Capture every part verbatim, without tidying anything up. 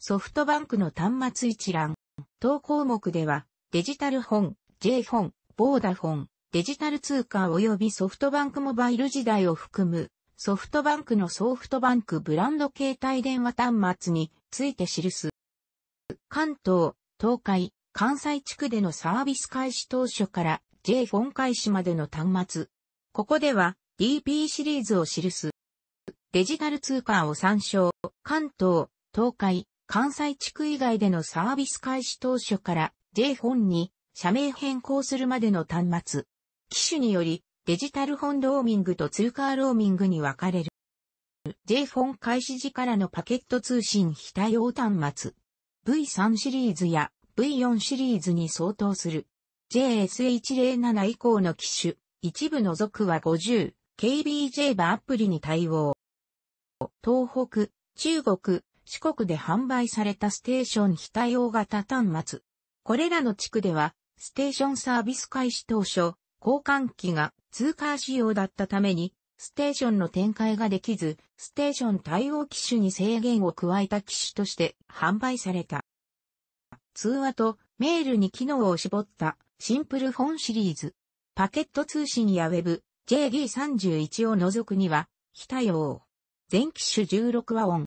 ソフトバンクの端末一覧。当項目では、デジタルフォン、J フォン、ボーダフォン、デジタル通貨及びソフトバンクモバイル時代を含む、ソフトバンクのソフトバンクブランド携帯電話端末について記す。関東、東海、関西地区でのサービス開始当初から J フォン開始までの端末。ここでは ディーピー シリーズを記す。デジタル通貨を参照。関東、東海、関西地区以外でのサービス開始当初から J フォンに社名変更するまでの端末。機種により、デジタルフォンローミングと通貨ローミングに分かれる。J フォン開始時からのパケット通信非対応端末。ブイスリー シリーズや ブイフォー シリーズに相当する。ジェイエスエイチゼロなな 以降の機種、一部除くは ごじゅうケービージェイ バーアプリに対応。東北、中国、四国で販売されたステーション非対応型端末。これらの地区では、ステーションサービス開始当初、交換機が通貨仕様だったために、ステーションの展開ができず、ステーション対応機種に制限を加えた機種として販売された。通話とメールに機能を絞ったシンプルフォンシリーズ。パケット通信やウェブ、ジェイディーさんじゅういち を除くには、非対応。全機種じゅうろくはオン。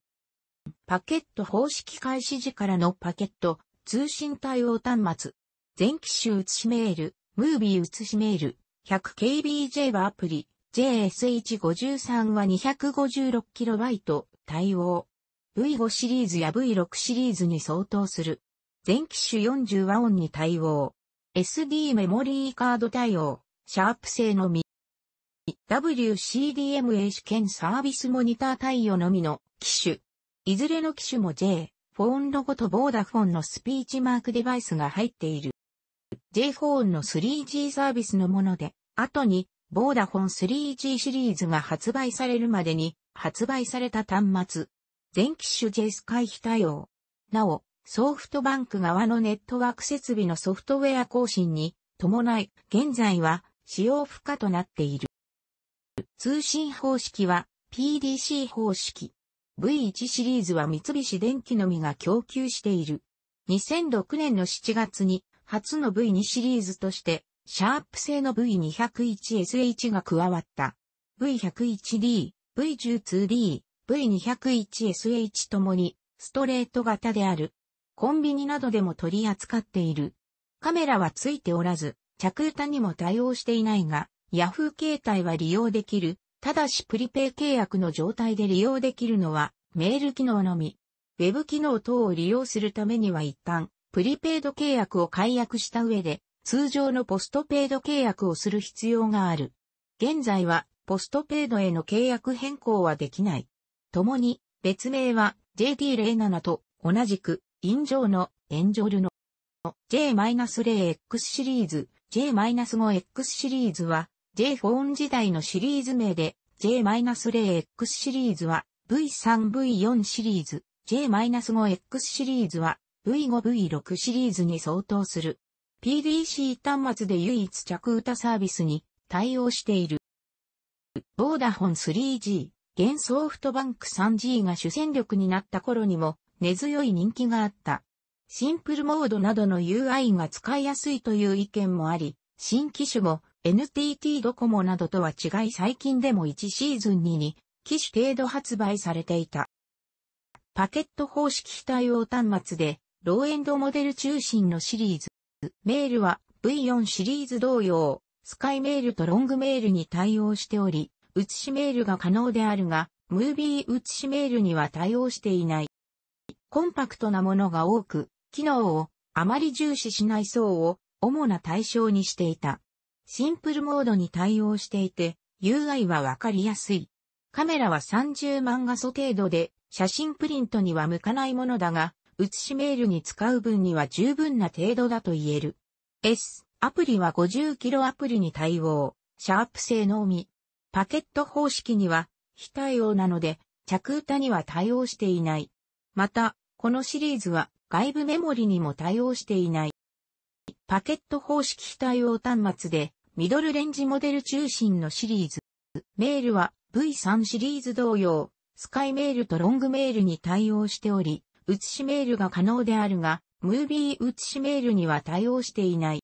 パケット方式開始時からのパケット、通信対応端末。全機種写しメール、ムービー写しメール、ひゃくケービージェイ はアプリ。ジェイエスエイチごじゅうさん は にひゃくごじゅうろくキロバイト 対応。ブイファイブ シリーズや ブイシックス シリーズに相当する。全機種よんじゅうはオンに対応。エスディー メモリーカード対応。シャープ製のみ。ダブリューシーディーエムエー 試験サービスモニター対応のみの機種。いずれの機種も J、フォンロゴとボーダフォンのスピーチマークデバイスが入っている。J フォンの スリージー サービスのもので、後に、ボーダフォン スリージー シリーズが発売されるまでに発売された端末。全機種 J スカイ非対応。なお、ソフトバンク側のネットワーク設備のソフトウェア更新に伴い、現在は使用不可となっている。通信方式は ピーディーシー 方式。ブイワン シリーズは三菱電機のみが供給している。にせんろくねんのしちがつに初の ブイツー シリーズとして、シャープ製の ブイにひゃくいちエスエイチ が加わった。ブイひゃくいちディー、ブイじゅうにディー、ブイにひゃくいちエスエイチ ともにストレート型である。コンビニなどでも取り扱っている。カメラはついておらず、着歌にも対応していないが、Yahoo 携帯は利用できる。ただしプリペイ契約の状態で利用できるのはメール機能のみ。ウェブ機能等を利用するためには一旦、プリペイド契約を解約した上で、通常のポストペイド契約をする必要がある。現在はポストペイドへの契約変更はできない。共に別名は ジェイディーゼロなな と同じくインジョーのエンジョルの ジェイゼロエックス シリーズ、ジェイごエックス シリーズは J フォン時代のシリーズ名で ジェイゼロエックス シリーズは ブイスリー、ブイフォー シリーズ、ジェイごエックス シリーズは ブイファイブ、ブイシックス シリーズに相当する。ピーディーシー 端末で唯一着歌サービスに対応している。ボーダフォン スリージー、現ソフトバンク スリージー が主戦力になった頃にも根強い人気があった。シンプルモードなどの ユーアイ が使いやすいという意見もあり、新機種も エヌティーティー ドコモなどとは違い最近でもいちシーズンにに機種程度発売されていた。パケット方式非対応端末でローエンドモデル中心のシリーズ。メールは ブイフォー シリーズ同様、スカイメールとロングメールに対応しており、写しメールが可能であるが、ムービー写しメールには対応していない。コンパクトなものが多く、機能をあまり重視しない層を主な対象にしていた。シンプルモードに対応していて、ユーアイ はわかりやすい。カメラはさんじゅうまんがそ程度で、写真プリントには向かないものだが、写しメールに使う分には十分な程度だと言える。S、アプリはごじゅうキロアプリに対応。シャープ製のみ。パケット方式には非対応なので、着歌には対応していない。また、このシリーズは外部メモリにも対応していない。パケット方式非対応端末で、ミドルレンジモデル中心のシリーズ。メールは ブイスリー シリーズ同様、スカイメールとロングメールに対応しており、写しメールが可能であるが、ムービー写しメールには対応していない。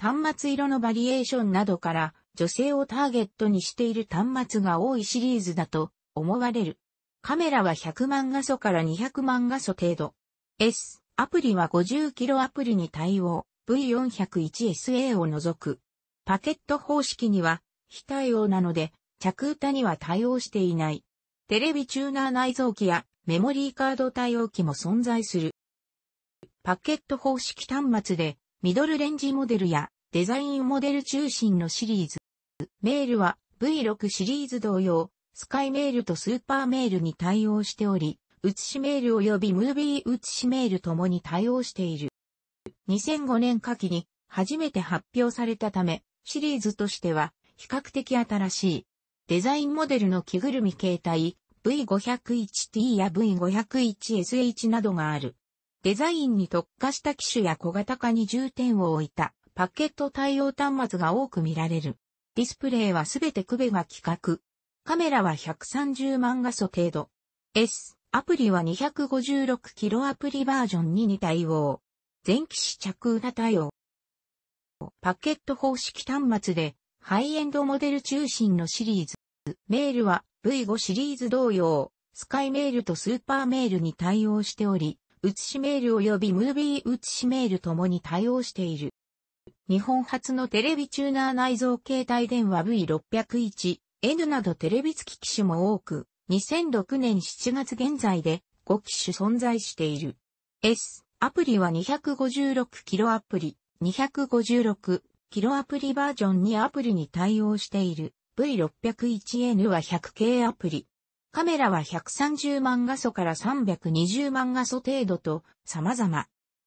端末色のバリエーションなどから、女性をターゲットにしている端末が多いシリーズだと思われる。カメラはひゃくまんがそからにひゃくまんがそ程度。S アプリはごじゅっキロアプリに対応。ブイよんまるいちエスエー を除く。パケット方式には非対応なので、着歌には対応していない。テレビチューナー内蔵機やメモリーカード対応機も存在する。パケット方式端末でミドルレンジモデルやデザインモデル中心のシリーズ。メールは ブイろく シリーズ同様、スカイメールとスーパーメールに対応しており、写しメール及びムービー写しメールともに対応している。にせんごねん夏季に初めて発表されたため、シリーズとしては比較的新しい。デザインモデルの着ぐるみ形態 ブイごひゃくいちティー や ブイごひゃくいちエスエイチ などがある。デザインに特化した機種や小型化に重点を置いたパケット対応端末が多く見られる。ディスプレイはすべてクベが規格。カメラはひゃくさんじゅうまんがそ程度。S アプリはにひゃくごじゅうろっキロアプリバージョンにに対応。全機種着歌対応。パケット方式端末で、ハイエンドモデル中心のシリーズ。メールは ブイご シリーズ同様、スカイメールとスーパーメールに対応しており、写しメール及びムービー写しメールともに対応している。日本初のテレビチューナー内蔵携帯電話 ブイろっぴゃくいちエヌ などテレビ付き機種も多く、にせんろくねんしちがつ現在でご機種存在している。Sアプリはにひゃくごじゅうろっキロアプリ、にひゃくごじゅうろっキロアプリバージョンにアプリに対応している。ブイろっぴゃくいちエヌ は ひゃっケー アプリ。カメラはひゃくさんじゅうまんがそからさんびゃくにじゅうまんがそ程度と様々。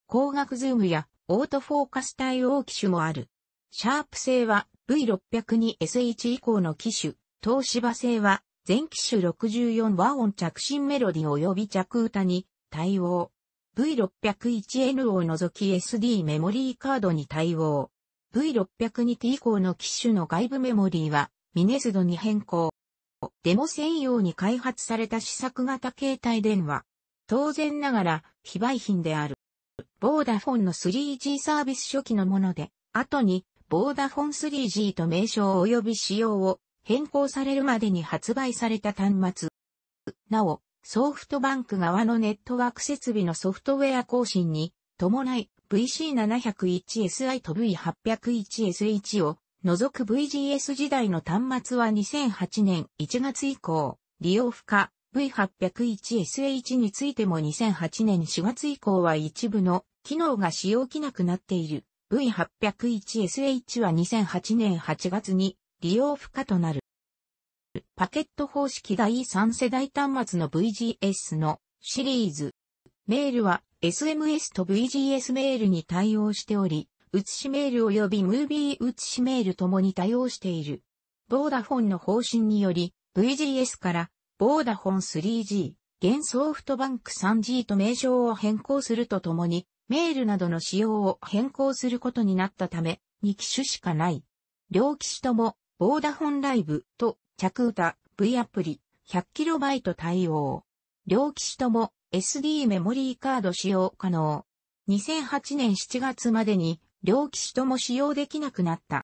光学ズームやオートフォーカス対応機種もある。シャープ製は ブイろっぴゃくにエスエイチ 以降の機種。東芝製は全機種ろくじゅうよん和音着信メロディ及び着歌に対応。ブイろっぴゃくいちエヌ を除き エスディー メモリーカードに対応。ブイろっぴゃくにティー 以降の機種の外部メモリーはミネスドに変更。デモ専用に開発された試作型携帯電話。当然ながら非売品である。ボーダフォンの スリージー サービス初期のもので、後にボーダフォン スリージー と名称及び仕様を変更されるまでに発売された端末。なお、ソフトバンク側のネットワーク設備のソフトウェア更新に伴い ブイシーななひゃくいちエスアイ と ブイはっぴゃくいちエスエイチ を除く ブイジーエス 時代の端末はにせんはちねんいちがつ以降利用不可 ブイはっぴゃくいちエスエイチ についてもにせんはちねんしがつ以降は一部の機能が使用きなくなっている ブイはっぴゃくいちエスエイチ はにせんはちねんはちがつに利用不可となる。パケット方式だいさん世代端末の ブイジーエス のシリーズ。メールは エスエムエス と ブイジーエス メールに対応しており、写しメール及びムービー写しメールともに対応している。ボーダフォンの方針により、ブイジーエス からボーダフォン スリージー、現ソフトバンク スリージー と名称を変更するとともに、メールなどの仕様を変更することになったため、に機種しかない。両機種とも、ボーダフォンライブと、着歌、V アプリ、ひゃっキロバイト 対応。両機種とも エスディー メモリーカード使用可能。にせんはちねんしちがつまでに両機種とも使用できなくなった。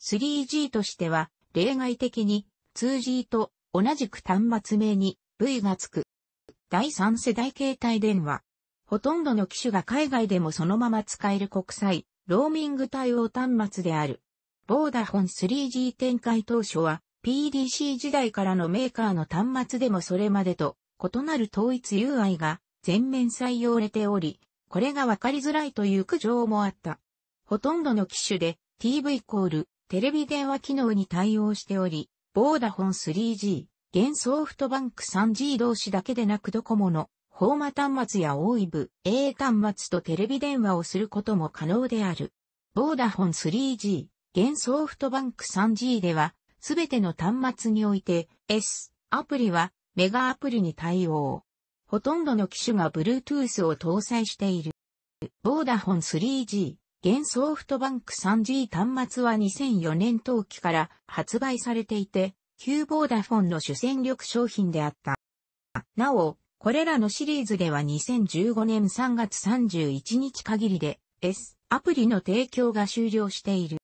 スリージー としては例外的に ツージー と同じく端末名に V がつく。だいさん世代携帯電話。ほとんどの機種が海外でもそのまま使える国際、ローミング対応端末である。ボーダフォン スリージー 展開当初は、ピーディーシー 時代からのメーカーの端末でもそれまでと異なる統一 ユーアイ が全面採用されており、これが分かりづらいという苦情もあった。ほとんどの機種で ティーブイ コール、テレビ電話機能に対応しており、ボーダフォン スリージー、現ソフトバンク スリージー 同士だけでなくドコモのホーマ端末やオーイブ、エー 端末とテレビ電話をすることも可能である。ボーダフォン スリージー、現ソフトバンク スリージー では、すべての端末において S アプリはメガアプリに対応。ほとんどの機種が Bluetooth を搭載している。ボーダフォン スリージー、現ソフトバンク スリージー 端末はにせんよねん冬季から発売されていて、旧ボーダフォンの主戦力商品であった。なお、これらのシリーズではにせんじゅうごねんさんがつさんじゅういちにち限りで S アプリの提供が終了している。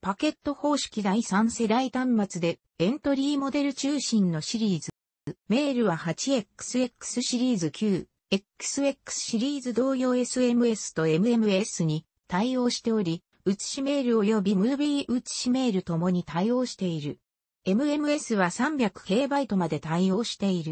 パケット方式だいさん世代端末でエントリーモデル中心のシリーズ。メールは はちエックスエックス シリーズ きゅうエックスエックス シリーズ同様 エスエムエス と エムエムエス に対応しており、写しメール及びムービー写しメールともに対応している。エムエムエス は さんびゃくケーバイト まで対応している。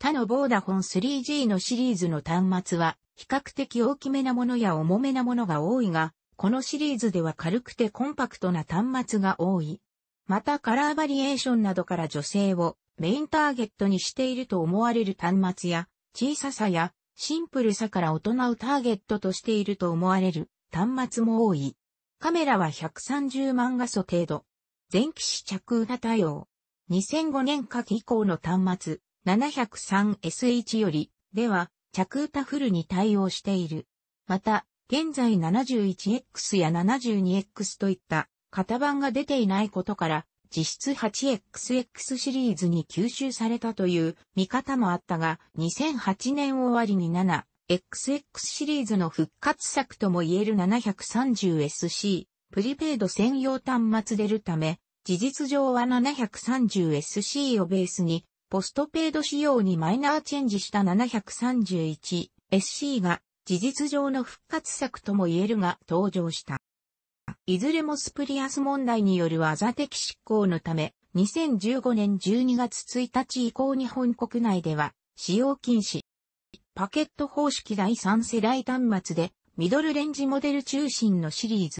他のボーダフォン スリージー のシリーズの端末は比較的大きめなものや重めなものが多いが、このシリーズでは軽くてコンパクトな端末が多い。またカラーバリエーションなどから女性をメインターゲットにしていると思われる端末や、小ささやシンプルさから大人をターゲットとしていると思われる端末も多い。カメラはひゃくさんじゅうまんがそ程度。前期試着裏対応。にせんごねん夏季以降の端末 ななひゃくさんエスエイチ よりでは着歌フルに対応している。また、現在 ななじゅういちエックス や ななじゅうにエックス といった型番が出ていないことから、実質 はちエックスエックス シリーズに吸収されたという見方もあったが、にせんはちねん終わりに ななエックスエックス シリーズの復活作とも言える ななひゃくさんじゅうエスシー プリペイド専用端末でるため、事実上は ななひゃくさんじゅうエスシー をベースに、ポストペイド仕様にマイナーチェンジした ななひゃくさんじゅういちエスシー が、事実上の復活作とも言えるが登場した。いずれもスプリアス問題による技的執行のため、にせんじゅうごねんじゅうにがつついたち以降日本国内では使用禁止。パケット方式だいさん世代端末でミドルレンジモデル中心のシリーズ。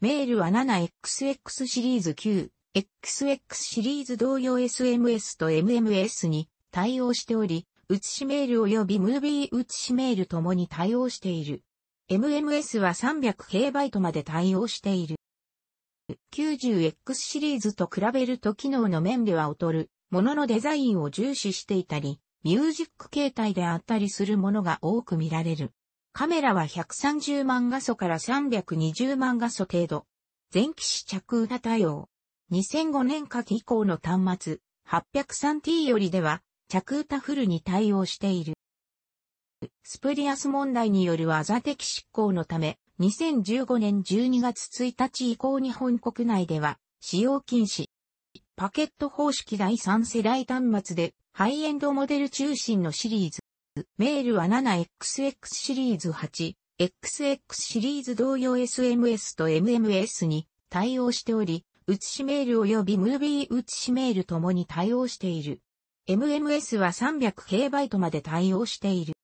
メールは ななエックスエックス シリーズ きゅうエックスエックス シリーズ同様 エスエムエス と エムエムエス に対応しており、写しメール及びムービー写しメールともに対応している。エムエムエス は さんびゃくケーバイト まで対応している。きゅうじゅうエックス シリーズと比べると機能の面では劣るもののデザインを重視していたり、ミュージック形態であったりするものが多く見られる。カメラはひゃくさんじゅうまんがそからさんびゃくにじゅうまんがそ程度。前期試着裏対応。にせんごねん夏季以降の端末 はちまるさんティー よりでは、着歌フルに対応している。スプリアス問題による技的執行のため、にせんじゅうごねんじゅうにがつついたち以降日本国内では使用禁止。パケット方式だいさん世代端末でハイエンドモデル中心のシリーズ。メールは ななエックスエックス シリーズ はちエックスエックス シリーズ同様 エスエムエス と エムエムエス に対応しており、写しメール及びムービー写しメールともに対応している。エムエムエス は さんびゃくケーバイト まで対応している。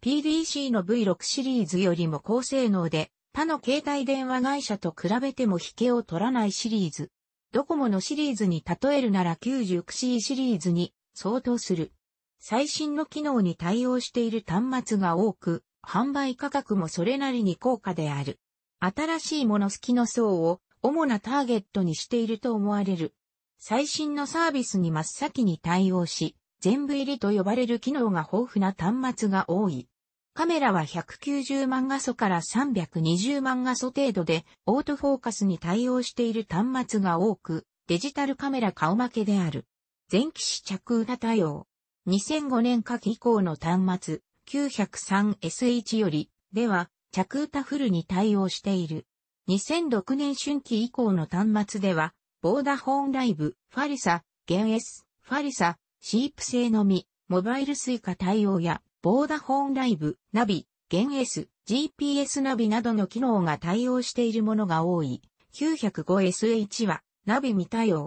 ピーディーシー の ブイろく シリーズよりも高性能で、他の携帯電話会社と比べても引けを取らないシリーズ。ドコモのシリーズに例えるなら きゅうじゅうきゅうシー シリーズに相当する。最新の機能に対応している端末が多く、販売価格もそれなりに高価である。新しいもの好きの層を主なターゲットにしていると思われる。最新のサービスに真っ先に対応し、全部入りと呼ばれる機能が豊富な端末が多い。カメラはひゃくきゅうじゅうまんがそからさんびゃくにじゅうまんがそ程度で、オートフォーカスに対応している端末が多く、デジタルカメラ顔負けである。前期試着裏対応。にせんごねん夏季以降の端末 きゅうひゃくさんエスエイチ より、では、着歌フルに対応している。にせんろくねん春季以降の端末では、ボーダフォンライブ、ファリサ、ゲン S、ファリサ、シープ製のみ、モバイルスイカ対応や、ボーダフォンライブ、ナビ、ゲン S、ジーピーエス ナビなどの機能が対応しているものが多い。きゅうひゃくごエスエイチ は、ナビ未対応。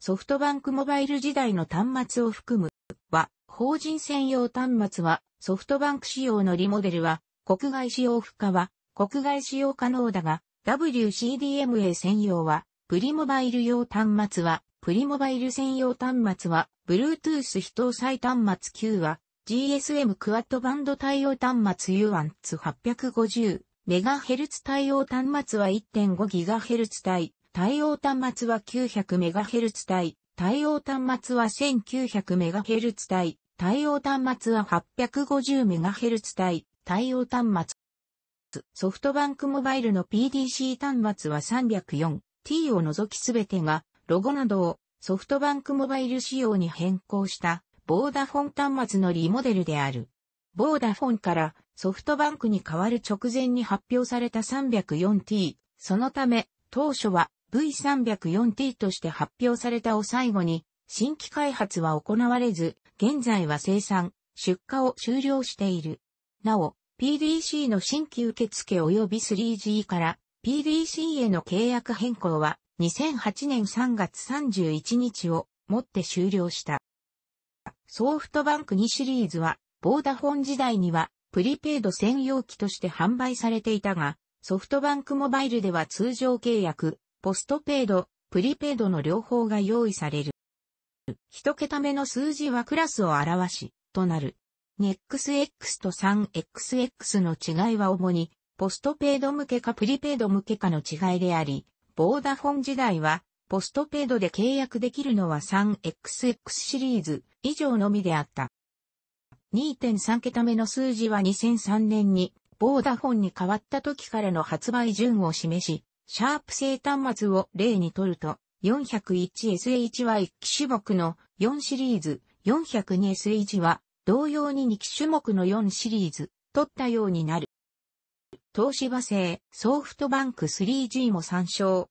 ソフトバンクモバイル時代の端末を含む、は、法人専用端末は、ソフトバンク仕様のリモデルは、国外使用不可は、国外使用可能だが、ダブリューシーディーエムエー 専用は、プリモバイル用端末は、プリモバイル専用端末は、Bluetooth 非搭載端末 Q は、ジーエスエム クワッドバンド対応端末 ユーはちごーぜろメガヘルツ 対応端末は いってんごギガヘルツ 帯、対応端末は きゅうひゃくメガヘルツ 帯、対応端末は せんきゅうひゃくメガヘルツ 帯、対応端末は はっぴゃくごじゅうメガヘルツ 帯、対応端末。ソフトバンクモバイルの ピーディーシー 端末は さんびゃくよん。T を除きすべてがロゴなどをソフトバンクモバイル仕様に変更したボーダフォン端末のリモデルである。ボーダフォンからソフトバンクに変わる直前に発表された さんびゃくよんティー、そのため当初は ブイさんびゃくよんティー として発表されたを最後に新規開発は行われず、現在は生産、出荷を終了している。なお、ピーディーシー の新規受付及び スリージー から ピーディーシー への契約変更はにせんはちねんさんがつさんじゅういちにちをもって終了した。ソフトバンクにシリーズは、ボーダフォン時代にはプリペイド専用機として販売されていたが、ソフトバンクモバイルでは通常契約、ポストペイド、プリペイドの両方が用意される。一桁目の数字はクラスを表し、となる。エックスエックス と スリーエックスエックス の違いは主に、ポストペイド向けかプリペイド向けかの違いであり、ボーダフォン時代は、ポストペイドで契約できるのは スリーエックスエックス シリーズ以上のみであった。にてんさんけための数字はにせんさんねんにボーダフォンに変わった時からの発売順を示し、シャープ製端末を例にとると よんひゃくいちエスエイチ は一機種目のよんシリーズ、よんひゃくにエスエイチ は同様ににき種目のよんシリーズ、取ったようになる。東芝製ソフトバンク スリージー も参照。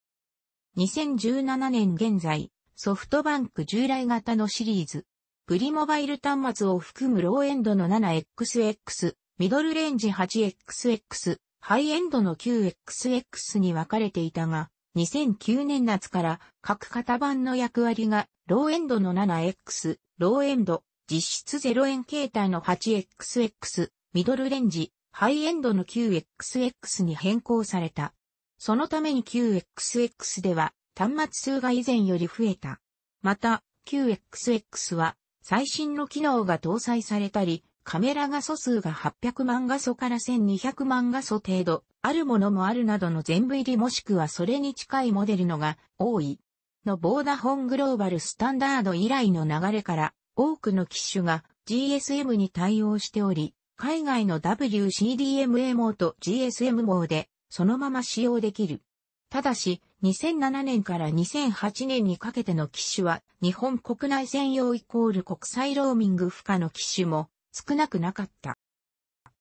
にせんじゅうななねん現在、ソフトバンク従来型のシリーズ。プリモバイル端末を含むローエンドの セブンエックスエックス、ミドルレンジ エイトエックスエックス、ハイエンドの キューエックスエックス に分かれていたが、にせんきゅうねん夏から各型番の役割がローエンドの セブンエックス、ローエンド、実質ゼロえん携帯の エイトエックスエックス、ミドルレンジ、ハイエンドの キューエックスエックス に変更された。そのために キューエックスエックス では端末数が以前より増えた。また、キューエックスエックス は最新の機能が搭載されたり、カメラ画素数がはっぴゃくまんがそからせんにひゃくまんがそ程度、あるものもあるなどの全部入りもしくはそれに近いモデルのが多い。のボーダフォングローバルスタンダード以来の流れから、多くの機種が ジーエスエム に対応しており、海外の ダブリューシーディーエムエー 網と ジーエスエム 網でそのまま使用できる。ただし、にせんななねんからにせんはちねんにかけての機種は日本国内専用イコール国際ローミング不可の機種も少なくなかった。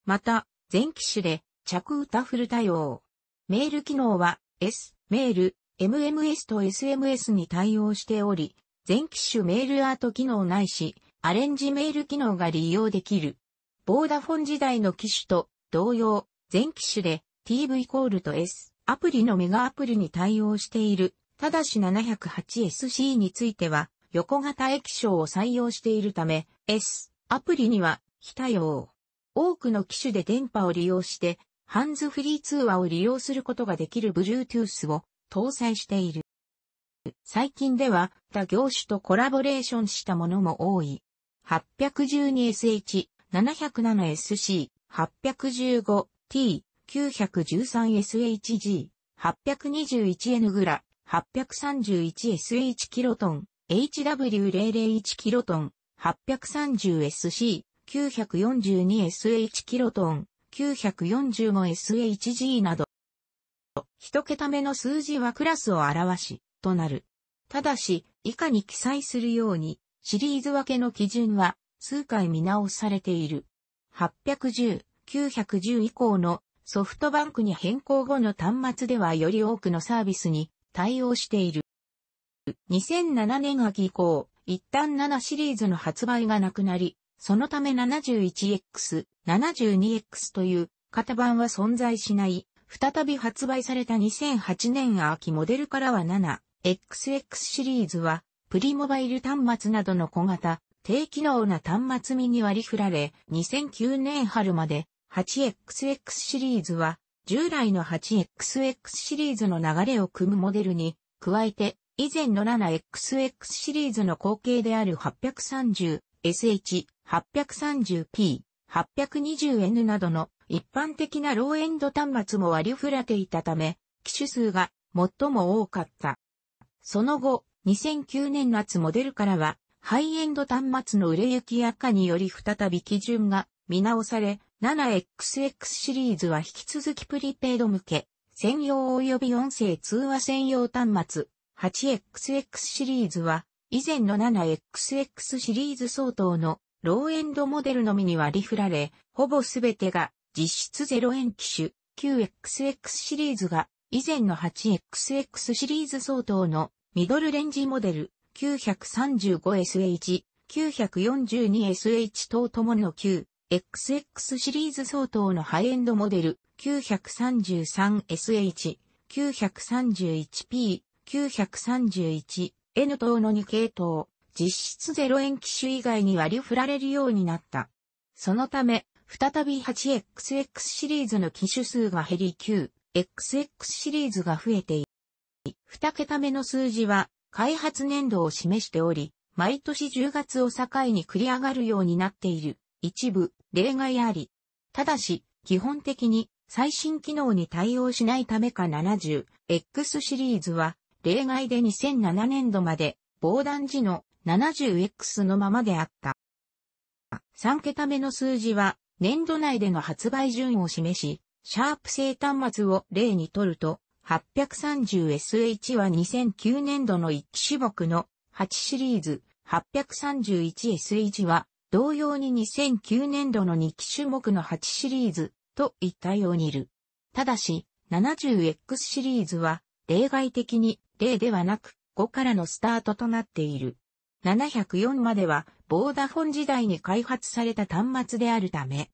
また、全機種で着歌フル対応。メール機能は S、メール、エムエムエス と エスエムエス に対応しており、全機種メールアート機能ないし、アレンジメール機能が利用できる。ボーダフォン時代の機種と同様、全機種で ティーブイ と S。アプリのメガアプリに対応している。ただし ななまるはちエスシー については横型液晶を採用しているため S アプリには非対応。多くの機種で電波を利用してハンズフリー通話を利用することができる Bluetooth を搭載している。最近では他業種とコラボレーションしたものも多い。はちいちにエスエイチ、ななまるななエスシー、はちいちごティー、きゅういちさんエスエイチジー、はちにいちエヌ グラ、はちさんいちエスエイチ キロトン、エイチダブリューゼロゼロいち キロトン、はちさんゼロエスシー、きゅうよんにエスエイチ キロトン、きゅうよんごエスエイチジー など。一桁目の数字はクラスを表し、となる。ただし、以下に記載するように、シリーズ分けの基準は、数回見直されている。はちいちゼロ、きゅういちゼロ以降の、ソフトバンクに変更後の端末ではより多くのサービスに対応している。にせんななねん秋以降、一旦ななシリーズの発売がなくなり、そのため ななじゅういちエックス、ななじゅうにエックス という型番は存在しない。再び発売されたにせんはちねん秋モデルからは ななエックスエックス シリーズは、プリモバイル端末などの小型、低機能な端末みに割り振られ、にせんきゅうねん春まで、はちエックスエックス シリーズは従来の はちエックスエックス シリーズの流れを組むモデルに加えて以前の ななエックスエックス シリーズの後継である はちさんゼロエスエイチ、はちさんゼロピー、はちにいゼロエヌ などの一般的なローエンド端末も割り振られていたため機種数が最も多かった。その後にせんきゅうねん夏モデルからはハイエンド端末の売れ行き悪化により再び基準が見直され ななエックスエックス シリーズは引き続きプリペイド向け、専用及び音声通話専用端末、はちエックスエックス シリーズは以前の セブンエックスエックス シリーズ相当のローエンドモデルのみに割り振られ、ほぼすべてが実質ゼロえん機種 きゅうエックスエックス シリーズが以前の はちエックスエックス シリーズ相当のミドルレンジモデル きゅうさんごエスエイチ、きゅうよんにエスエイチ 等々の きゅうエックスエックス シリーズ相当のハイエンドモデル きゅうさんさんエスエイチ、きゅうさんいちピー、きゅうさんいちエヌ 等のに系統、実質ゼロえん機種以外に割り振られるようになった。そのため、再び はちエックスエックス シリーズの機種数が減り きゅうエックスエックス シリーズが増えている。に桁目の数字は開発年度を示しており、毎年じゅうがつを境に繰り上がるようになっている。一部例外あり。ただし、基本的に最新機能に対応しないためか ななじゅうエックス シリーズは例外でにせんななねんどまで防弾時の ななじゅうエックス のままであった。さん桁目の数字は年度内での発売順を示し、シャープ製端末を例にとると、はちさんゼロエスエイチ はにせんきゅうねんどのいち種目のはちシリーズ、はちさんいちエスエイチ は同様ににせんきゅうねんどのに機種目のはちシリーズといったようにいる。ただし、ななじゅうエックス シリーズは例外的にゼロではなくごからのスタートとなっている。ななひゃくよんまではボーダフォン時代に開発された端末であるため、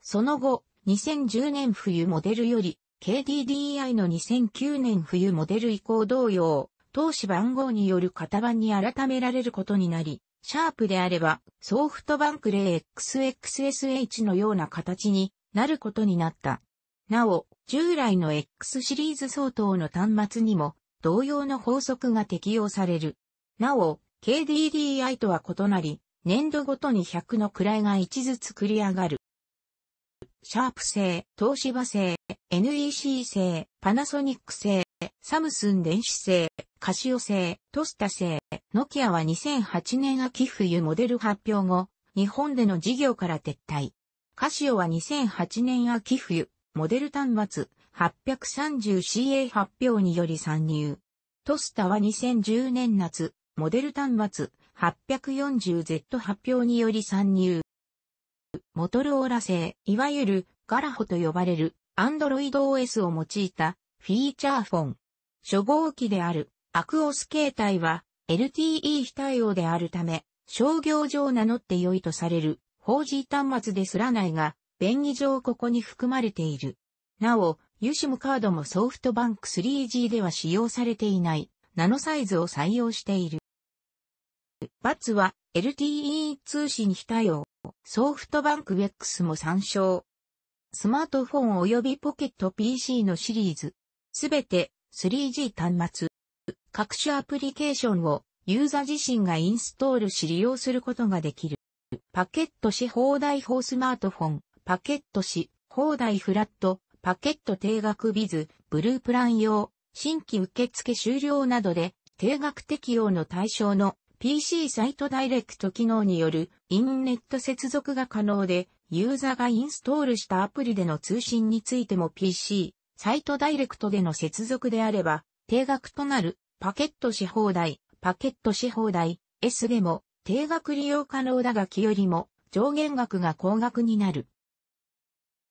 その後、にせんじゅうねん冬モデルより ケーディーディーアイ のにせんきゅうねん冬モデル以降同様、当氏番号による型番に改められることになり、シャープであればソフトバンク ゼロエックスエックスエスエイチ のような形になることになった。なお、従来の X シリーズ相当の端末にも同様の法則が適用される。なお、ケーディーディーアイ とは異なり、年度ごとにひゃくの位がいちずつ繰り上がる。シャープ製、東芝製、エヌイーシー 製、パナソニック製、サムスン電子製、カシオ製、トスタ製、ノキアはにせんはちねん秋冬モデル発表後、日本での事業から撤退。カシオはにせんはちねん秋冬、モデル端末、はちさんゼロシーエー 発表により参入。トスタはにせんじゅうねん夏、モデル端末、はちよんゼロゼット 発表により参入。モトローラ製、いわゆるガラホと呼ばれる Android オーエス を用いたフィーチャーフォン。初号機であるアクオス形態は エルティーイー 非対応であるため、商業上名乗って良いとされる フォージー 端末ですらないが、便宜上ここに含まれている。なお、ユシムカードもソフトバンク スリージー では使用されていないナノサイズを採用している。バツは エルティーイー 通信非対応。ソフトバンクウェックスも参照。スマートフォン及びポケット ピーシー のシリーズ。すべて スリージー 端末。各種アプリケーションをユーザー自身がインストールし利用することができる。パケットし放題フォースマートフォン。パケットし放題フラット。パケット定額ビズ。ブループラン用。新規受付終了などで定額適用の対象のピーシー サイトダイレクト機能によるインネット接続が可能で、ユーザーがインストールしたアプリでの通信についても ピーシー サイトダイレクトでの接続であれば、定額となるパケットし放題、パケットし放題 S でも定額利用可能だが期よりも上限額が高額になる。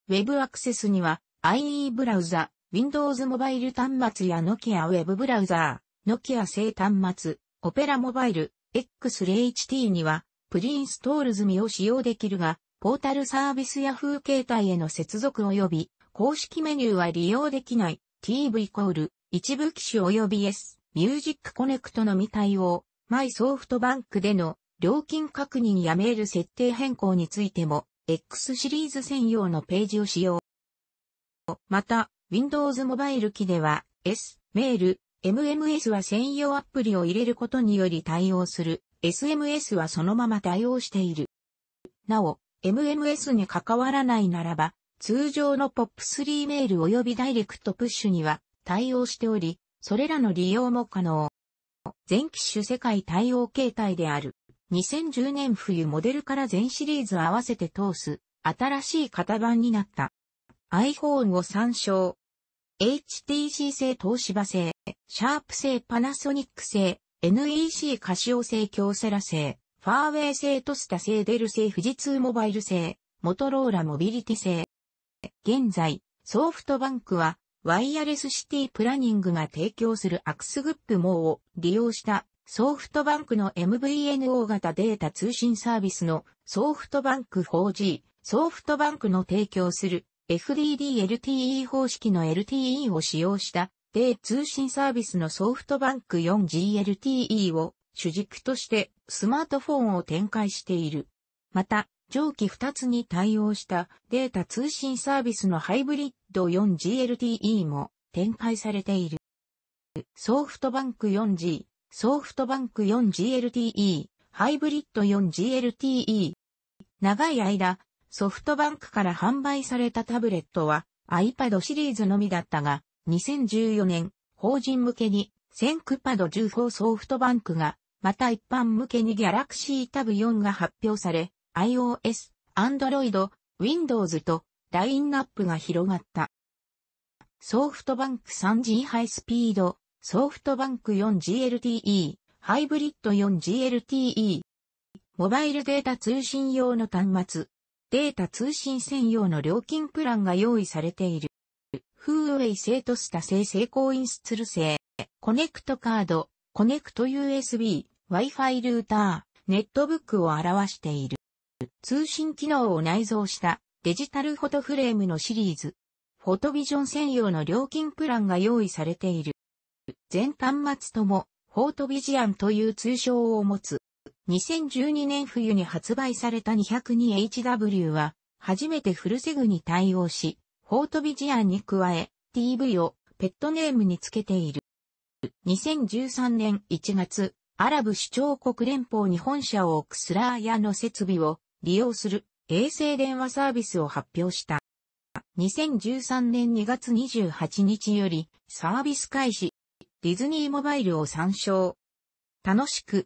Web アクセスには アイイー ブラウザ、Windows モバイル端末や Nokia Web ブラウザー、Nokia 製端末、Opera モバイル、エックスエイチティー にはプリインストール済みを使用できるが、ポータルサービスYahoo携帯への接続及び公式メニューは利用できない ティーブイ コール一部機種及び S ミュージックコネクトのみ対応。マイソフトバンクでの料金確認やメール設定変更についても X シリーズ専用のページを使用。また Windows モバイル機では S メールエムエムエス は専用アプリを入れることにより対応する。エスエムエス はそのまま対応している。なお、エムエムエス に関わらないならば、通常の ポップスリー メール及びダイレクトプッシュには対応しており、それらの利用も可能。全機種世界対応形態である。にせんじゅうねん冬モデルから全シリーズ合わせて通す、新しい型番になった。iPhone を参照。エイチティーシー 製東芝製、シャープ製パナソニック製、エヌイーシー カシオ製京セラ製、ファーウェイ製トスタ製デル製富士通モバイル製、モトローラモビリティ製。現在、ソフトバンクは、ワイヤレスシティプランニングが提供するアクスグップ網を利用したソフトバンクの エムブイエヌオー 型データ通信サービスのソフトバンク フォージー、ソフトバンクの提供する エフディーディーエルティーイー 方式の エルティーイー を使用したデータ通信サービスのソフトバンク フォージーエルティーイー を主軸としてスマートフォンを展開している。また、上記ふたつに対応したデータ通信サービスのハイブリッド フォージーエルティーイー も展開されている。ソフトバンク フォージー、ソフトバンク フォージーエルティーイー、ハイブリッド フォージーエルティーイー。長い間、ソフトバンクから販売されたタブレットは iPad シリーズのみだったが、にせんじゅうよねん、法人向けにセンクパッドじゅうよんをソフトバンクが、また一般向けに Galaxy Tab フォーが発表され、iOS、Android、Windows とラインナップが広がった。ソフトバンク スリージー ハイスピード、ソフトバンク フォージーエルティーイー、ハイブリッド フォージーエルティーイー。モバイルデータ通信用の端末、データ通信専用の料金プランが用意されている。フーウェイ製トスタ製セイコーインスツル製、コネクトカード、コネクト ユーエスビー、Wi-Fi ルーター、ネットブックを表している。通信機能を内蔵したデジタルフォトフレームのシリーズ。フォトビジョン専用の料金プランが用意されている。全端末ともフォトビジアンという通称を持つ。にせんじゅうにねん冬に発売された にひゃくにエイチダブリュー は初めてフルセグに対応し、フォトビジアンに加え ティーブイ をペットネームにつけている。にせんじゅうさんねんいちがつ、アラブ首長国連邦に本社を置くスラーヤの設備を利用する衛星電話サービスを発表した。にせんじゅうさんねんにがつにじゅうはちにちよりサービス開始。ディズニーモバイルを参照。楽しく